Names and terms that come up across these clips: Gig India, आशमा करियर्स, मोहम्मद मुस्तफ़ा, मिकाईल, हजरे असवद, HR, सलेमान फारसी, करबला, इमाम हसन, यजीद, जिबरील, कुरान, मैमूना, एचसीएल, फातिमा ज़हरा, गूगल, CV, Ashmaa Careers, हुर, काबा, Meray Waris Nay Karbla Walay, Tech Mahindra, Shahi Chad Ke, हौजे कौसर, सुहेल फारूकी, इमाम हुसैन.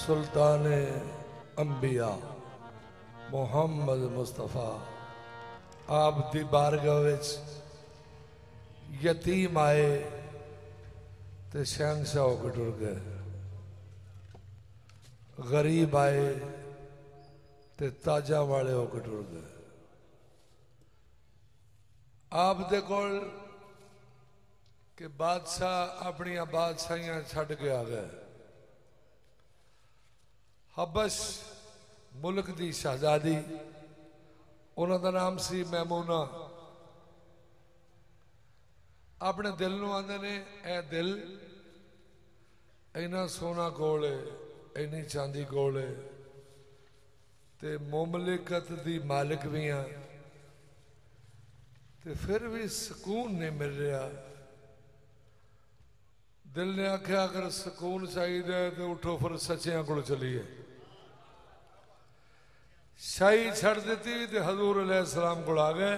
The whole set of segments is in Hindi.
सुल्ताने अंबिया मोहम्मद मुस्तफ़ा आप दी बारगाह विच यतीम आए तो शहंशाह होकर टुर गए, गरीब आए तो ताजा वाले होकर टुर गए। आप दे कोल के बादशाह अपनी बादशाहियां छड़ के आ गए। हबश मुल्क दी शहजादी उन्हां दा नाम सी मैमूना। अपने दिल नूं आंदे ने ए दिल इन्ना सोना कोल इन्नी चांदी कोल ते मुमलिकत दी मालिक भी हाँ ते फिर भी सुकून नहीं मिल रहा। दिल ने आख्या अगर सुकून चाहिए तो उठो फिर सच्चियां कोल चलिए। शाही छड़ दी तो हजूर अलैहिस्सलाम कोल आ गए।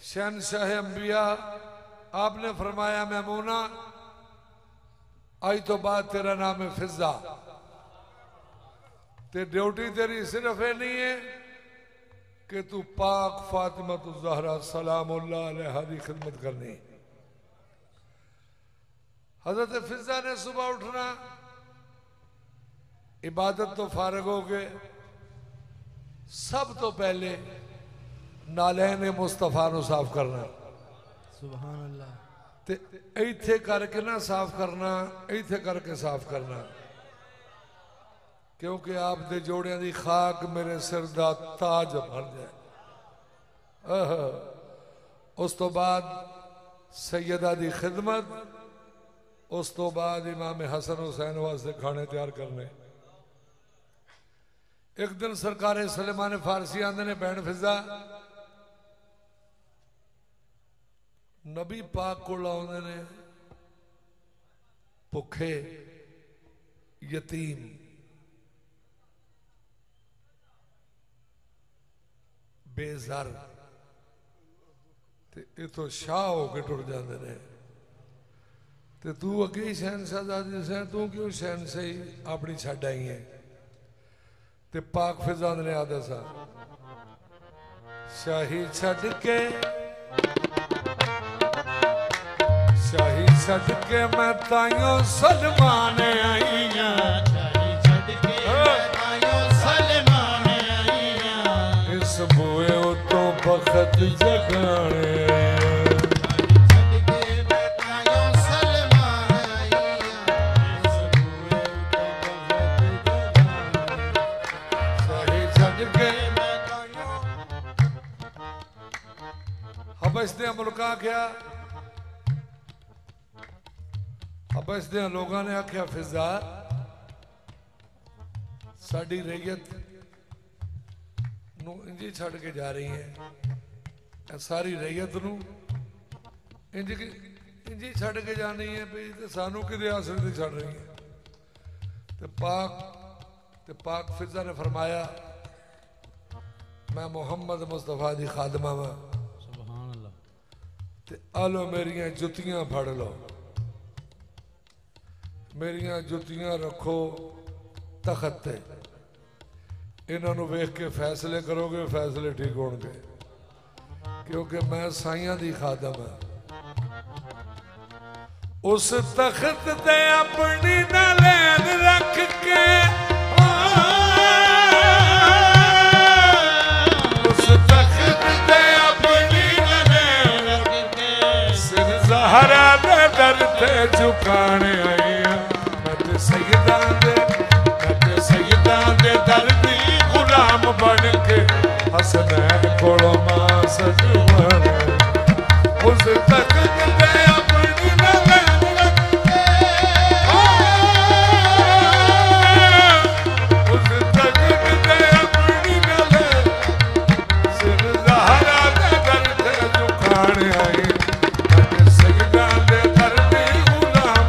शहनशाह अंबिया आपने फरमाया मैमूना आज तो बाद तेरा नाम है फिजा, ते ड्यूटी तेरी सिर्फ ये नहीं है कि तू पाक फातिमा तु ज़हरा सलामुल्लाह अलैहा की खिदमत करनी। हजरत फिजा ने सुबह उठना, इबादत तो फारग हो गए, सब तो पहले नालैन मुस्तफा नू साफ करना। सुभान अल्लाह। ते इत्थे करके ना साफ करना, इत्थे करके साफ करना, क्योंकि आप दे जोड़ियां दी खाक मेरे सिर दा ताज बन जाए। उस तो बाद सैयदा दी खिदमत, उस तो बाद इमाम हसन हुसैन वास्ते खाने तैयार करने। एक दिन सरकारे सलेमान फारसी आंदे ने, भैन फिजा नबी पाक को लाने ने भुखे यतीम बेजार ते इतो शाह होके टुर जाते ने। ते तू अगे ही शहनशाह दादी से, तू क्यों शहनशाही अपनी छड़ आई है? ते पाक फिजा ने आदर सा शाही छड़ के, शाही छड़ के मैं ताइयों सलमान आई हां। शाही छड़ के मैं ताइयों सलमान आई हां। इस बूए तो बखत जगाने। शाही छड़ के मैं ताइयों सलमान आई हां। इस बूए तो बखत जगाने। शाही छड़ के मैं ताइयों हबश दे मुल्का क्या हबस दे लोगों ने आख्या फिजा साड़ी रैयत नू इंजी छड़ के जा रही है, सारी रैयत नू इंजी छड़ के जानी है भी तो सानू किदे आसरे ते छड़ रही है। ते पाक फिजा ने फरमाया मैं मोहम्मद मुस्तफा दी खादमा वां। सुभान अल्लाह। ते आलो मेरियां जुतियां फड़ लो, मेरिया जुतियां रखो तखत ते, इन्हों वेख के फैसले करोगे फैसले ठीक होंगे, क्योंकि मैं साइया दी खादम है। उस तखत ते अपनी नालैन रख के, उस तखत ते अपनी नालैन रख के सिर ज़हरा दे दर ते झुकाने आई। सैयदां दे दर्दी गुलाम बन के हसनैन कोलों मां सजवन। उस तखत ते अपनी नालैन रख के, उस तखत ते अपनी नालैन सिर ज़हरा दे दर ते झुकाने आई। सैयदां दे दर्दी गुलाम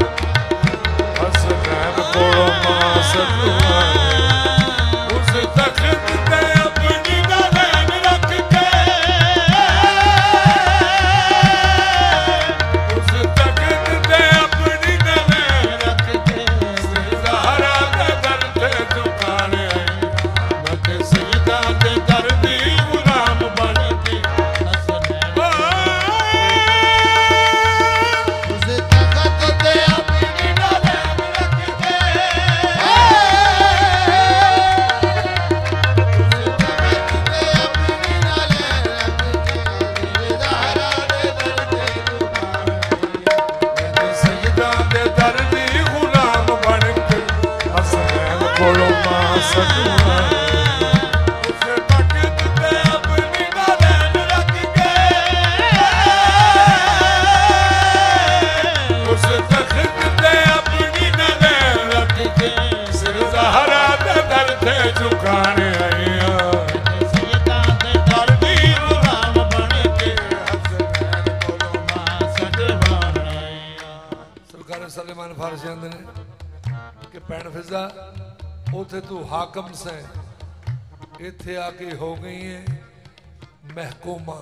हाकम से इथे आके हो गई है महकूमा,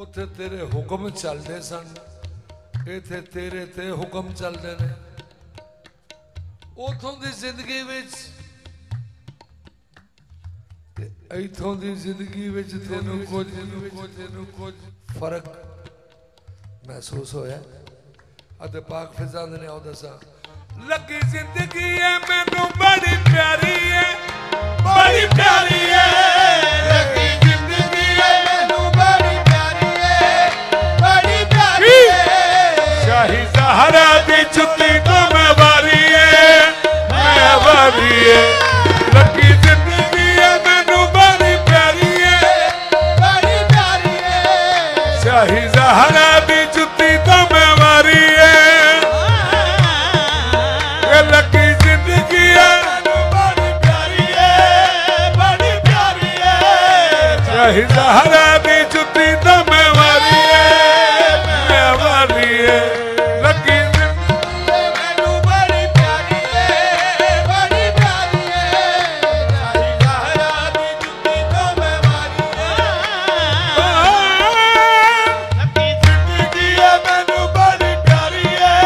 उथे तेरे हुक्म चलते सन, इथे तेरे ते हुक्म चलते ने। उथों की जिंदगी विच ते इथों की जिंदगी विच तेनू कुछ फर्क महसूस होया? अते पाक फिज़ा ने आओ दसा लगी जिंदगी है मैनू बड़ी प्यारी है, बड़ी प्यारी है। लगी जिंदगी है मैनू बड़ी प्यारी है, बड़ी प्यारी है। शाही ज़हरा दी जुती तो मैं वारी है, मैं वारी है। लगी जिंदगी है मैनू बड़ी प्यारी है, बड़ी प्यारी है। शाही ज़हरा दी जुती तो मैं वारी है। लगी जिंदगी है मैनू बड़ी प्यारी है, बड़ी प्यारी है। शाही ज़हरा दी जुती तो मैं वारी है, मैं वारी है। लगी जिंदगी मैनू बड़ी प्यारी है, बड़ी प्यारी है। शाही ज़हरा दी जुती तो मैं वारी है। लगी जिंदगी है मैनू बड़ी प्यारी है,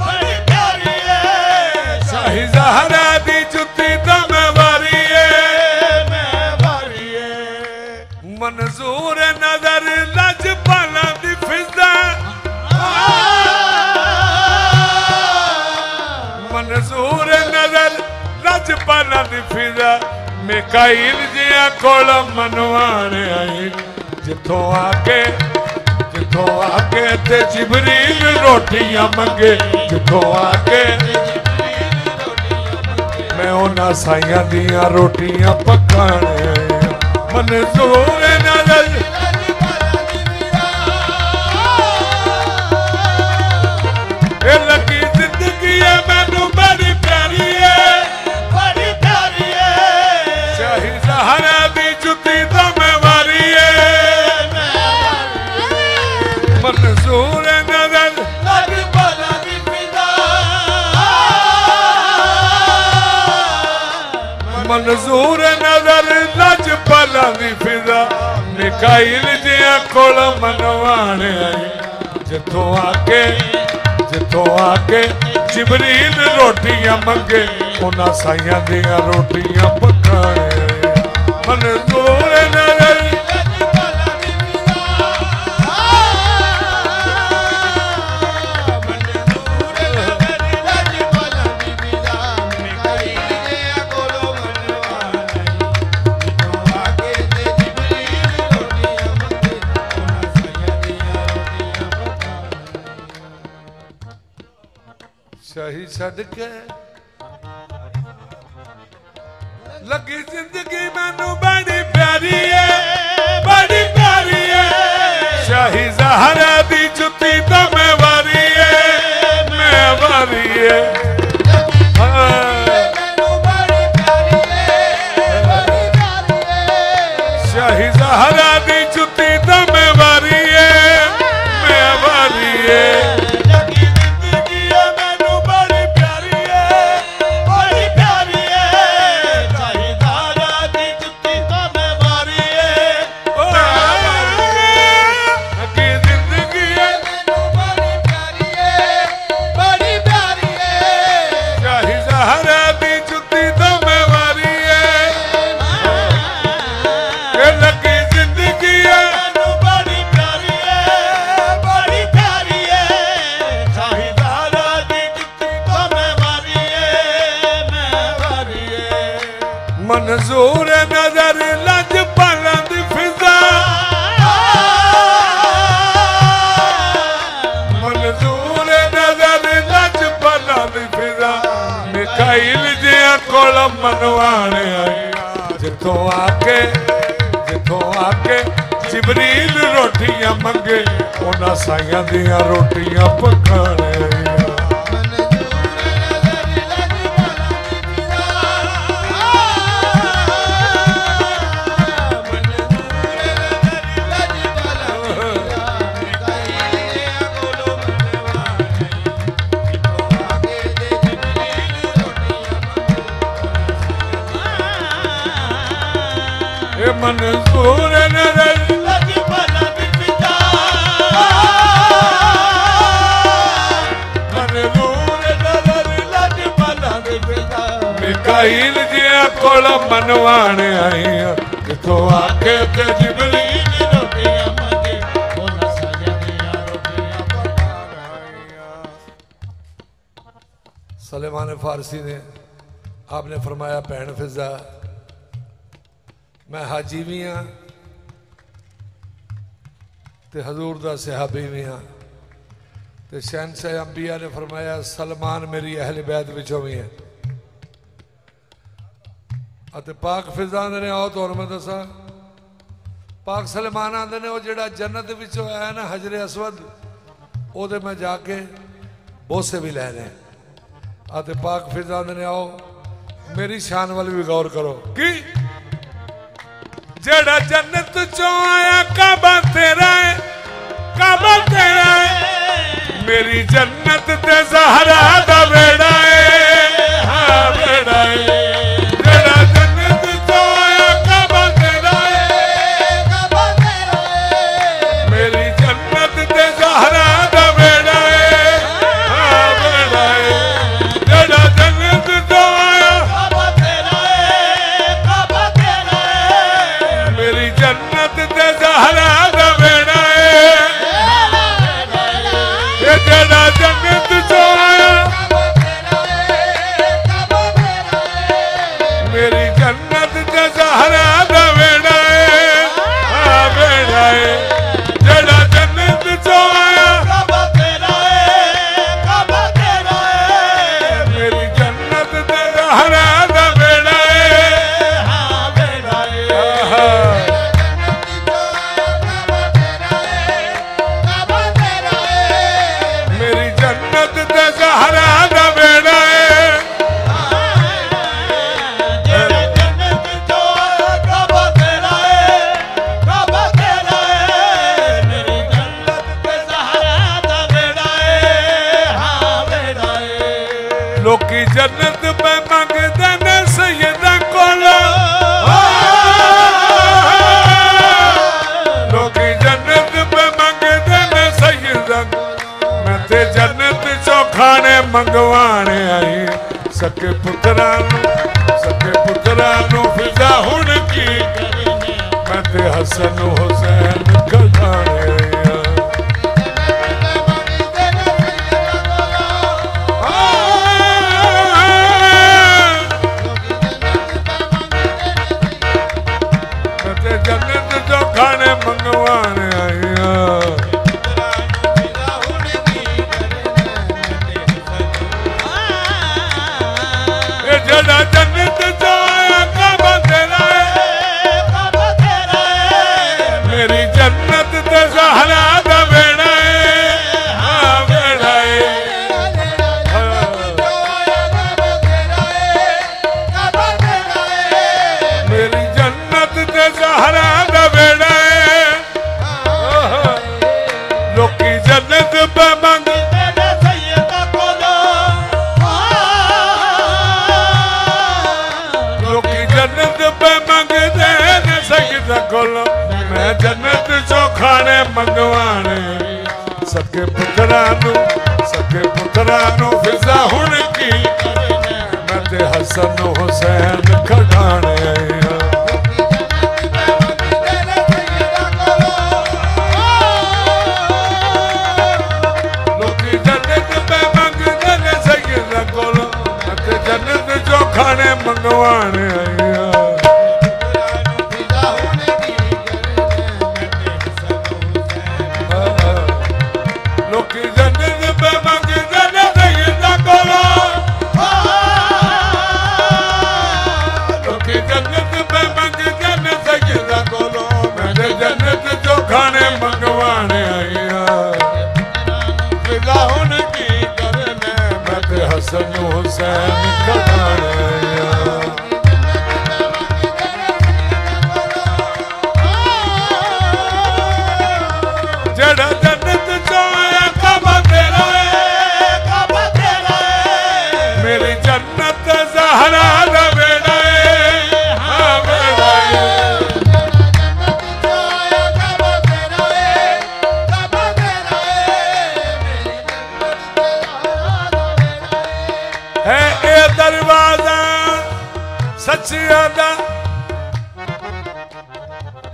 बड़ी प्यारी है। शाही ज़हरा दी जुती तो मैं वारी है, मैं वारी है। मंजूर नजर लज पाला दी फिजा, मंजूर नजर लज पाला दी फिजा। मिकाईल जिया कोल मनवाने आई, जिथों आके जिथों आके ते जिबरील रोटियां मंगे। जिथों आके मैं उन्हां साईयां दियां रोटियां पकाण आया। मंजूर नजर ए लगी जिंदगी है मैनू बड़ी प्यारी है, बड़ी प्यारी है। शाही ज़हरा दी जुती तो मैं वारी है। मंजूर नजर लग पाला दी फिदा, मंजूर नजर लज पाला दी फिदा। मिकाईल जिया कोल मनवाण आई, जिथों आके जिथों आके जिबरील रोटियां मंगे। उन्हां साईयां दियां रोटियां पकाण आया। मंजूर नजर शाही छड़ के लगी जिंदगी मैनू बड़ी प्यारी है, बड़ी प्यारी है। शाही ज़हरा दी जुती तो मैं वारी है, मैं वारी है। शाही ज़हरा दी जुती तो मैं वारी है, मैं वारी है। जिंदगी मनवाण जिथों आके जिबरील रोटियां मंगे उन्हां साईं दियां रोटियां पकाण आया। मंजूर नजर मिकाईल जिया कोल मनवाण आईया जिथों आके ते जिबरील रोटियां मंगे उन्हां साईं दियां रोटियां पकाण आईया। सलेमान फारसी ने आपने फरमाया भैन फिजा मैं हाजी भी हाँ ते हजूर दा सहाबी भी हाँ ते शहंशाह अंबिया ने फरमाया सलमान मेरी अहल बैत विचों भी है। अते पाक फिजा ने आओ तो मैं दसा पाक सलमान आंदे ने जो जन्नत विचों आया ना हजरे असवद ओदे मैं जाके बोसे भी लैने। अते पाक फिजा ने आओ मेरी शान वाल भी गौर करो कि जड़ा जन्नत चो आया काबा तेरा है मेरी जन्नत ते ज़हरा दा बेड़ा है। हाँ बेड़ा है जड़ा जन्नत चो आया काबा तेरा है मेरी जन्नत ते ज़हरा दा बेड़ा है। हाँ बेड़ा है जड़ा जन्नत चो आया काबा तेरा है मेरी जन्नत ते ज़हरा दा बेड़ा है। जड़ा जन्नत चो आया मेरी जन्नत ते ज़हरा दा बेड़ा है। हाँ बेड़ा है जड़ा जन्नत चो आया काबा तेरा है मेरी जन्नत ते ज़हरा दा बेड़ा है। हाँ बेड़ा है मेरी जन्नत ते ज़हरा दा बेड़ा है। लोकी जन्नत पे मंगदे ने सैयदां कोलों लोकी जन्नत पे मंगदे ने सैयदां कोलों मैं ते जन्नत चो खाने मंगवाने आई। सके पुत्रा नू फिजा हुण की करनी मैं ते हसन हुसैन खजाने आया। मैं ते जन्नत चो खाने मंगवाने आया। ए जड़ा जन्नत चो आया काबा तेरा है मेरी जन्नत ते ज़हरा दा बेड़ा है। हाँ बेड़ा है मेरी जन्नत ते ज़हरा दा बेड़ा है। लोकी जन्नत पे मंगदे ने सैयदां कोलों लोकी जन्नत पे मंगदे ने सैयदां कोलों मैं जन्नत चो खाने मंगवाने। सके पुत्रा नू फिजा हुण की करनी मैं ते हसन हुसैन खजाने आया। लोकी जन्नत पे मंगदे ने सैयदां कोलों मैं ते जन्नत चो खाने मंगवाने आया। लोकी जन्नत पे मंगदे ने सैयदां कोलों हुसैन कराया।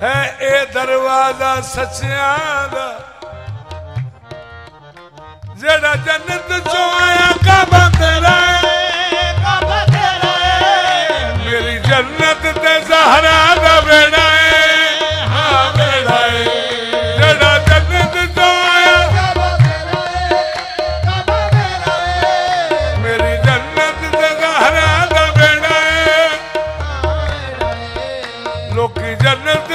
है ए दरवाजा सच्चिया दा जेड़ा जन्नत चो आया काबा तेरा है, मेरी जन्नत ते ज़हरा दा बेड़ा है, हाँ बेड़ा है। जेड़ा जन्नत चो आया काबा तेरा है, मेरी जन्नत ते ज़हरा दा बेड़ा है। लोकी जन्नत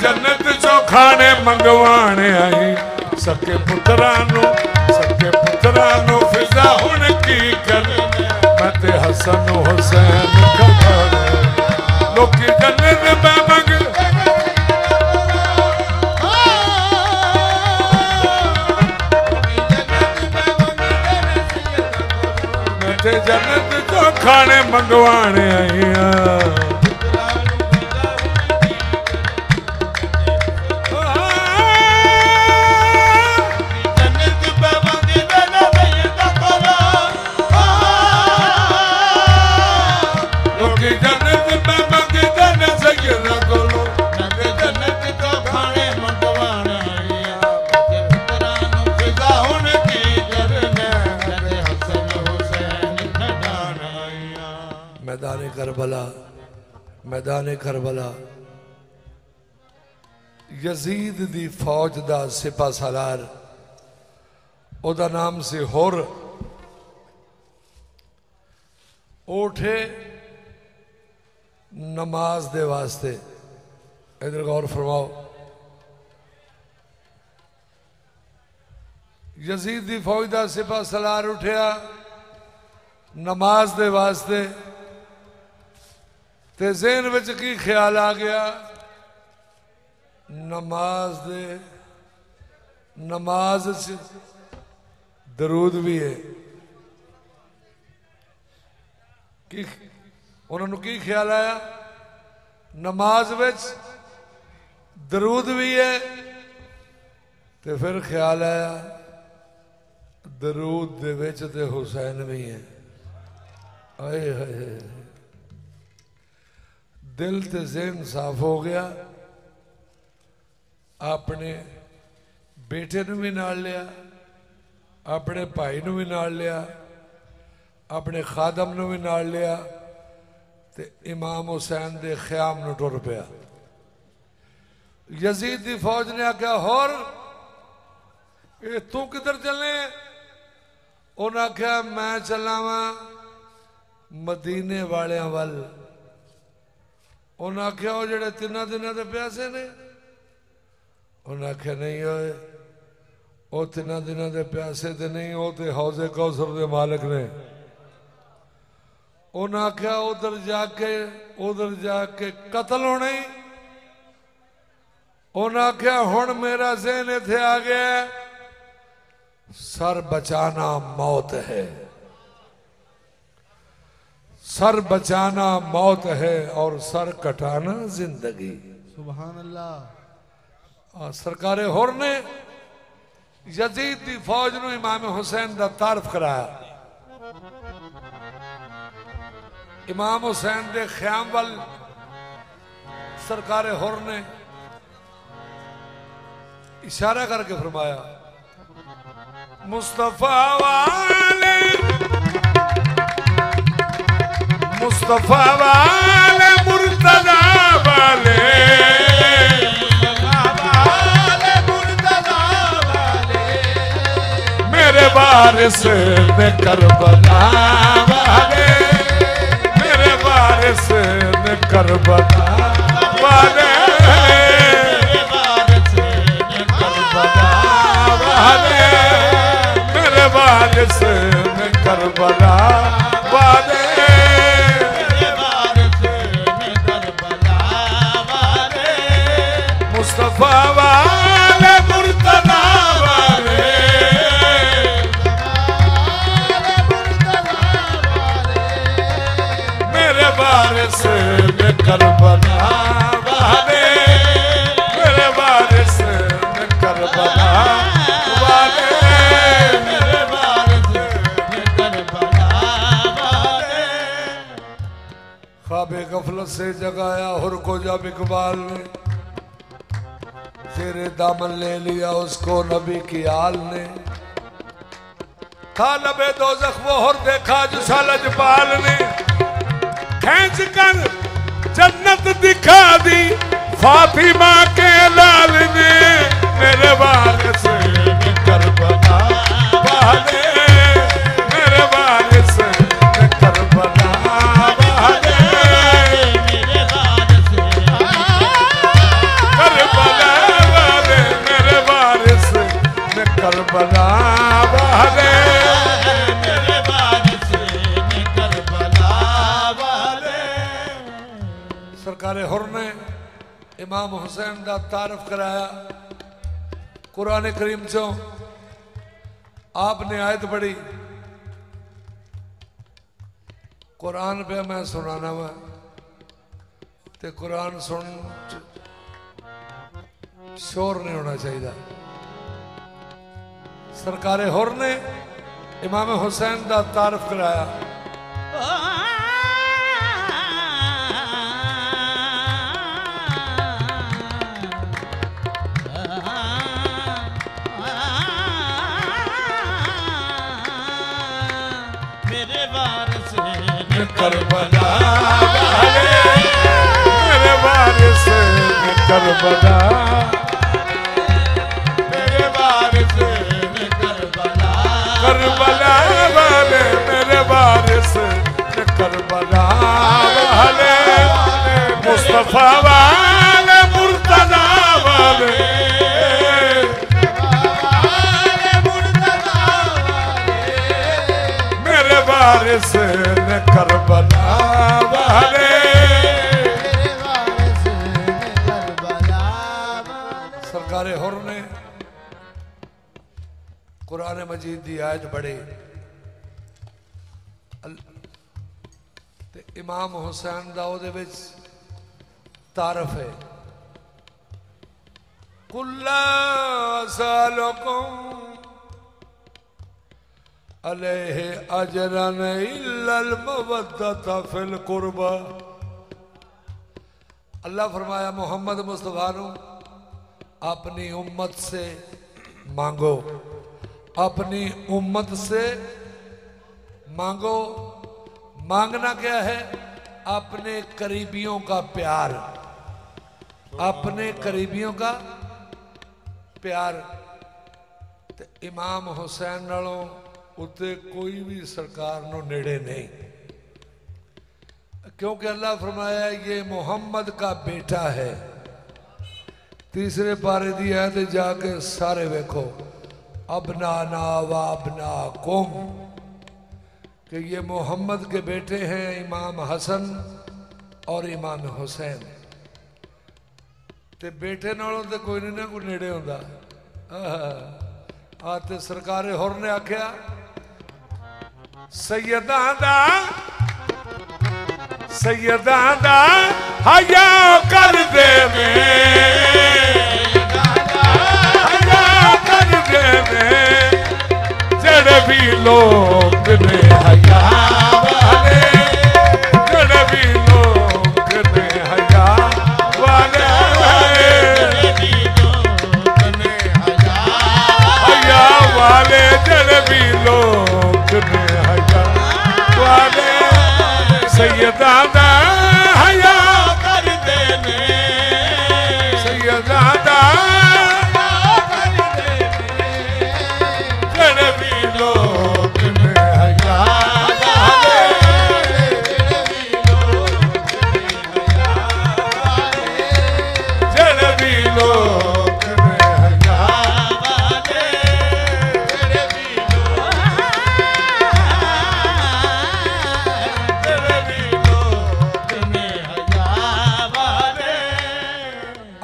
जन्नत चो खाने मंगवाने आई, सके पुत्रानू फिजा हुन की करे, मैं ते हसन हुसैन कराया। लोकी जन्नत पे मंग मैं ते जन्नत चो खाने मंगवाने आई। करबला यजीद दी फौज दा सिपा सालार ओदा नाम से हुर उठे नमाज दे वास्ते। इधर गौर फरमाओ, यजीद दी फौज दा सिपा सालार उठया नमाज दे वास्ते ते ज़हन विच की ख्याल आ गया, नमाज दरूद भी है। उन्होंने की ख्याल आया, नमाज विच दरूद भी है, तो फिर ख्याल आया दरूद दे विच ते हुसैन भी है। आए हाय, दिल ते ज़हन साफ हो गया। अपने बेटे ने भी नाल लिया, अपने भाई ने भी नाल लिया, अपने खादम ने भी नाल लिया, ते इमाम हुसैन दे ख़याम नूं टुर पिया। यजीद दी फौज ने आख्या होर ए तू किधर चले? उन्हें आख्या मैं चलावा मदीने वालियां वल। उन्हें आख्या वो जेड़े तिना दिना दे प्यासे ने? उन्हें आख्या नहीं होए, वो तिना दिना दे प्यासे ते नहीं, वो ते हौजे कौसर दे मालिक ने। उन्हें आख्या उधर जाके कतल होने। उन्हें आख्या हुण मेरा ज़हन इत्थे आ गया, सर बचाना मौत है, सर बचाना मौत है और सर कटाना जिंदगी। सुभान अल्लाह। और सरकारे हुर ने यजीद दी फौज नूं इमाम हुसैन दा तारफ कराया। इमाम हुसैन दे ख़याम वल सरकारे हुर ने इशारा करके फरमाया, मुस्तफा वाले, मुस्तफा वाले, मुर्तदा वाले, मुर्तदा वाले, मेरे वारिस ने करबला वाले, मेरे वारिस ने करबला वाले मेरे वारिस ने करबला वाले मेरे वारिस ने करबला वाले मुस्तफा वाले मुर्तदा वाले मेरे वारिस ने करबला वाले मेरे वारिस ने करबला वाले मेरे वारिस ने करबला वाले। ख्वाबे गफलत से जगाया हुर को जब इकबाल ने, तेरे दामन ले लिया उसको नबी की आल ने। था लबे दोज़ख वो और देखा जो सालजपाल ने, खींच कर जन्नत दिखा दी फातिमा के लाल ने। मेरे वारिस ने करबला वाले मेरे वारिस ने करबला वाले करबला वाले मेरे वारिस ने करबला वाले। सरकारे हुर ने इमाम हुसैन दा तारफ कराया कुरान करीम चो। आपने आयत पढ़ी कुरान पे मैं सुनाना वा ते कुरान सुन शोर नहीं होना चाहिए। सरकारे हुर ने इमाम हुसैन दा तारफ कराया मेरे वारिस ने करबला वाले मेरे वारिस ने करबला मेरे वारिस करबला वाले मेरे वारिस ने करबला वाले मुस्तफा वाले मुर्तदा वाले मेरे वारिस ने करबला वाले। सरकारे हुर ने कुरान मजीद दी आयत पढ़ी ते इमाम हुसैन दा ओदे विच तारफ है। कुल्ला सालकुम अलैहि अजरन इल्लल मवद्दत फिल कुर्बा। अल्लाह फरमाया मोहम्मद मुस्तफा नू अपनी उम्मत से मांगो, अपनी उम्मत से मांगो। मांगना क्या है? अपने करीबियों का प्यार, अपने करीबियों का प्यार। ते इमाम हुसैन नालों उत्ते कोई भी सरकार नो नेड़े नहीं, क्योंकि अल्लाह फरमाया ये मोहम्मद का बेटा है। तीसरे पारे दी आयत जाके सारे वेखो अबना ना वाबना कुम, कि ये मोहम्मद के बेटे हैं इमाम हसन और इमाम हुसैन। ते बेटे नालों तो कोई नहीं ना कोई नेड़े होंदा। आते सरकारे हुर ने आख्या सैयदां दा हया कर दे जड़े भी लोग ने हया वाले जड़े भी लोग ने हया वाले हया वाले जड़े भी लोग ने हया वाले। सैयदा दा हया कर देने सैयदा दा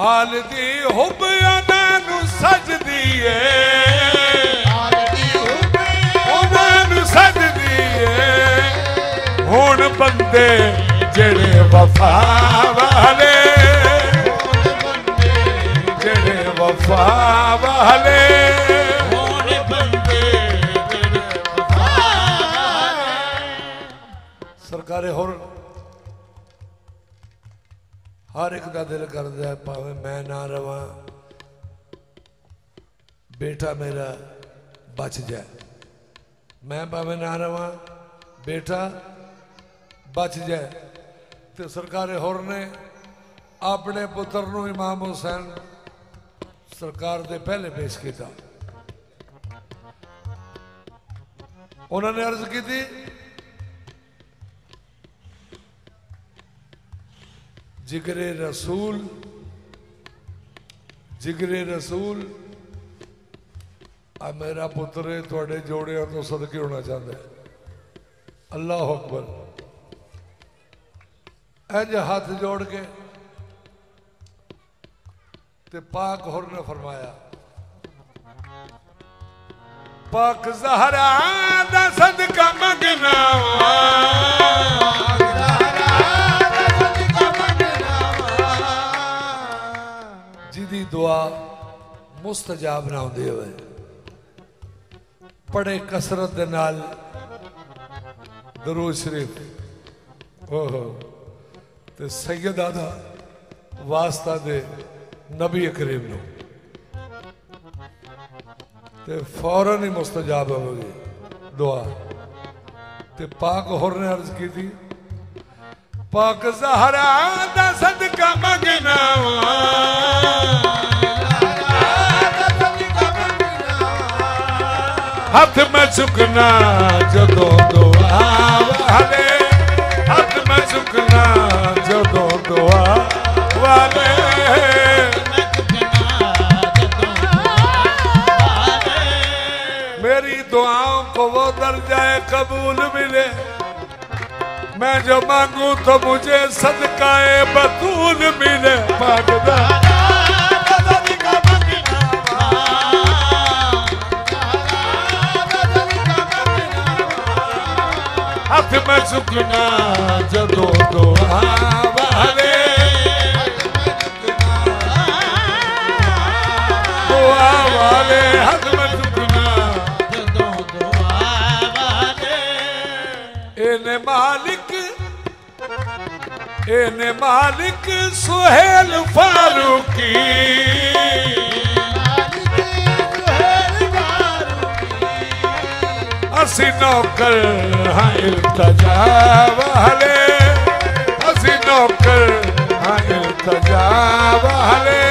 हाल दी हुब अदा नू सजदी है, हाल दी हुब अदा नू सजदी है। हुण बंदे जेड़े वफा वाले, हुण बंदे जेड़े वफा वाले, हुण बंदे जेड़े वफा वाले। सरकारे हुण हर एक का दिल करता है, भावे मैं ना रवां बेटा मेरा बच जाए, मैं भावे ना रवां बेटा बच जाए। तो सरकार होर ने अपने पुत्र नूं इमाम हुसैन सरकार दे पहले पेश किया। उन्होंने अर्ज की थी, जिगरे रसूल, जिगरे रसूल, आ मेरा पुत्र थोड़े जोड़िया तो सदके होना चाहता है। अल्लाह अकबर। इंज हाथ जोड़ के ते पाक हुर ने फरमाया, पाक ज़हरा दा सदका मंगना दुआ मुस्तजाब ना होंदी होवे। बड़े कसरत दे नाल दरूद शरीफ ओहो ते सैयदा दा वास्ता दे नबी करीम नूं ते फौरन ही मुस्तजाब होगी दुआ। ते पाक होर ने अर्ज की थी, पाक ज़हरा दा सदका मंगना हथ में चुकना जदों दुआ वाले, हथ में चुकना जदों दुआ वाले। मेरी दुआओं को वो दर्जाए कबूल मिले, मैं जो मांगू तो मुझे सदकाए बतूल मिले। भागदा हथ में चुकना जदों दुआ वाले, दुआ वाले, हथ में चुकना जदों दुआ वाले। इन्हें मालिक, इन्हें मालिक सुहेल फारूकी, असी नौकर हाँ इल्तजा वाले, असी नौकर हाँ इल्तजा वाले।